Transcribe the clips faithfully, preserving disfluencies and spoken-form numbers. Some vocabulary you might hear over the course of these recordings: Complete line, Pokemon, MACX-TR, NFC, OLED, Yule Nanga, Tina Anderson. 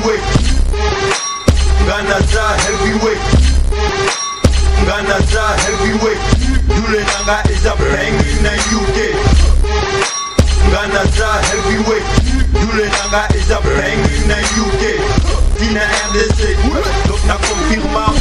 heavyweight. Ganaza heavyweight. Ganaza heavyweight. Yule Nanga is a bang in the U K. Ganaza heavyweight. Yule Nanga is a bang in the U K. Tina Anderson, donc na confirma.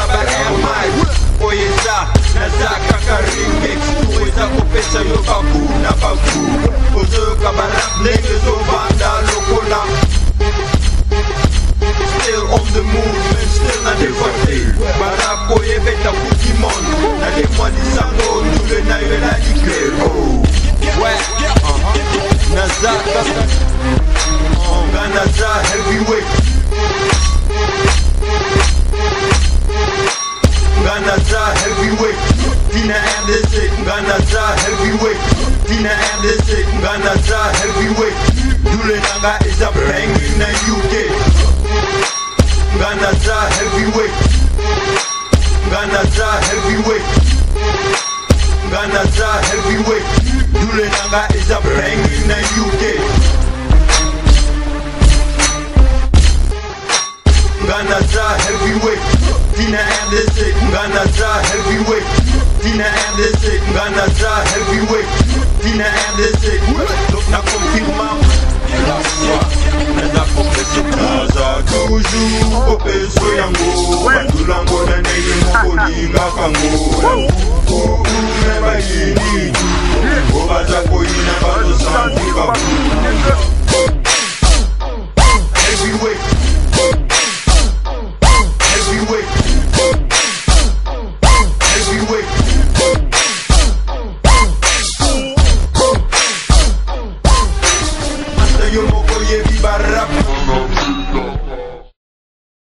la barrière mile. Oye ça, naza kaka remix. Oye ça ko face your bap na bap. Ozo kabara nege zo vanda lokola. Still on the movement, still na devote. Barako ye beta Pokemon. Na devote heavyweight. Ganaza heavyweight. Tina Anderson. Ganaza heavyweight. Tina Anderson. Ganaza heavyweight. Yule Nanga is a bang in the U K. Ganaza heavyweight. Ganaza heavyweight. Ganaza heavyweight. Yule Nanga is a bang in the U K. Ganaza heavyweight. Tina Anderson. Ganaza heavyweight. Tina Anderson. Ganaza heavyweight. Tina Anderson. Donc na confirma. Na confirma. Ganaza toujours au peso yango. Batula ngona ndenge mokolinga kango.